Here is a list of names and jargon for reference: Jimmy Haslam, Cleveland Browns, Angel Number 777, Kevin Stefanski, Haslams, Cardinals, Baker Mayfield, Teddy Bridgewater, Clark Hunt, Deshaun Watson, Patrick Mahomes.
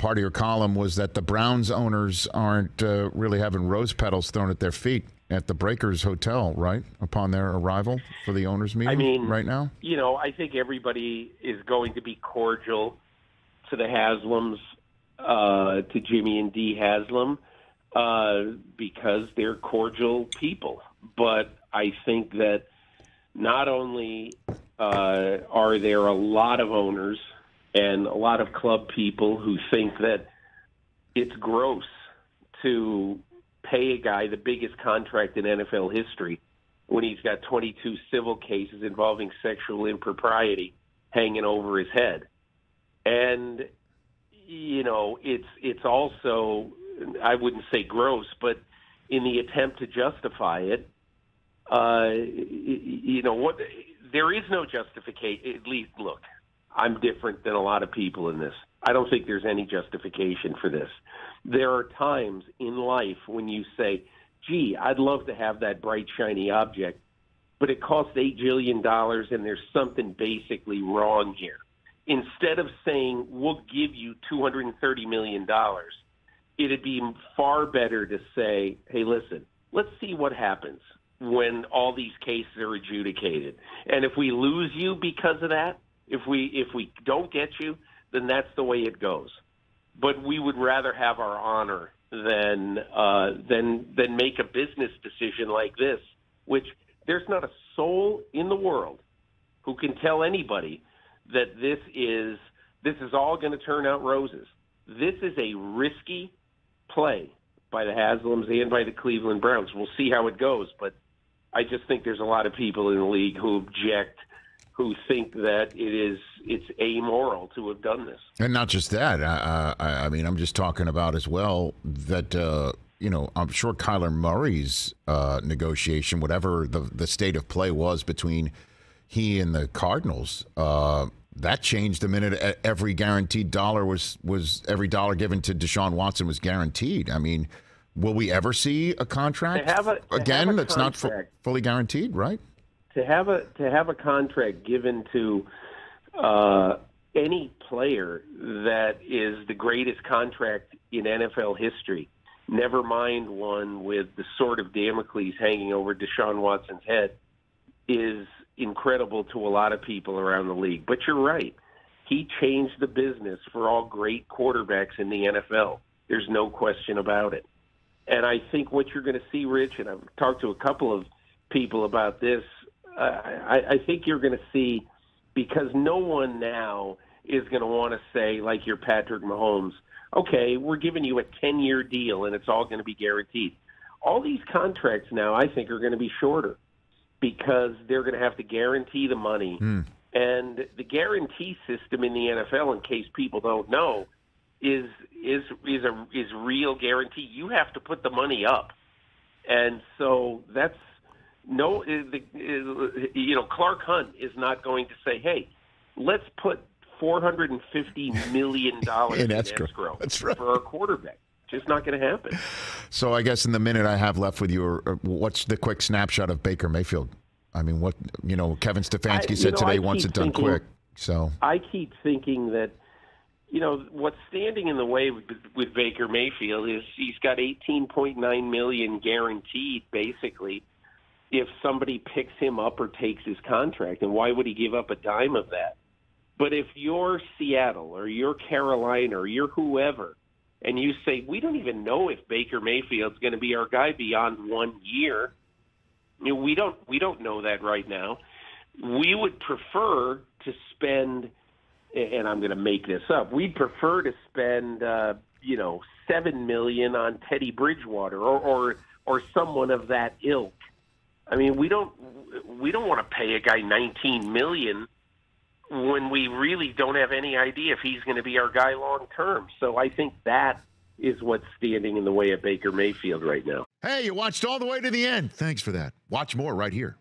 part of your column was that the Browns owners aren't really having rose petals thrown at their feet at the Breakers Hotel, right, upon their arrival for the owners' meeting right now? You know, I think everybody is going to be cordial to the Haslams, to Jimmy and Dee Haslam, because they're cordial people. But I think that not only are there a lot of owners and a lot of club people who think that it's gross to pay a guy the biggest contract in NFL history when he's got 22 civil cases involving sexual impropriety hanging over his head. And, you know, it's also, I wouldn't say gross, but in the attempt to justify it, you know, what there is no justification. At least, look, I'm different than a lot of people in this. I don't think there's any justification for this. There are times in life when you say, gee, I'd love to have that bright, shiny object, but it costs $8 billion and there's something basically wrong here. Instead of saying, we'll give you $230 million, it'd be far better to say, hey, listen, let's see what happens when all these cases are adjudicated. And if we lose you because of that, if we don't get you, then that's the way it goes. But we would rather have our honor than make a business decision like this, which there's not a soul in the world who can tell anybody that this is all going to turn out roses. This is a risky play by the Haslams and by the Cleveland Browns. We'll see how it goes, but I just think there's a lot of people in the league who object, who think that it's amoral to have done this. And not just that. I mean, I'm just talking about as well that, you know, I'm sure Kyler Murray's negotiation, whatever the state of play was between he and the Cardinals, that changed the minute every guaranteed dollar was every dollar given to Deshaun Watson was guaranteed. I mean, will we ever see a contract again that's not fully guaranteed, right? To have a contract given to any player that is the greatest contract in NFL history, never mind one with the sword of Damocles hanging over Deshaun Watson's head, is incredible to a lot of people around the league. But you're right. He changed the business for all great quarterbacks in the NFL. There's no question about it. And I think what you're going to see, Rich, and I've talked to a couple of people about this, I think you're going to see, because no one now is going to want to say, like you're Patrick Mahomes, okay, we're giving you a 10-year deal and it's all going to be guaranteed. All these contracts now, I think, are going to be shorter because they're going to have to guarantee the money. And the guarantee system in the NFL, in case people don't know, is real guarantee. You have to put the money up. And so that's, no, you know, Clark Hunt is not going to say, hey, let's put $450 million in escrow. That's right. For our quarterback. Just not going to happen. So I guess in the minute I have left with you, what's the quick snapshot of Baker Mayfield? I mean, what, you know, Kevin Stefanski said today wants it done quick. So I keep thinking that, you know, what's standing in the way with Baker Mayfield is he's got $18.9 million guaranteed, basically, if somebody picks him up or takes his contract. And why would he give up a dime of that? But if you're Seattle or you're Carolina or you're whoever, and you say, we don't even know if Baker Mayfield's going to be our guy beyond 1 year, you know, we don't know that right now. We would prefer to spend, and I'm going to make this up, we'd prefer to spend, you know, $7 million on Teddy Bridgewater or someone of that ilk. I mean, we don't want to pay a guy $19 million when we really don't have any idea if he's going to be our guy long term. So I think that is what's standing in the way of Baker Mayfield right now. Hey, you watched all the way to the end. Thanks for that. Watch more right here.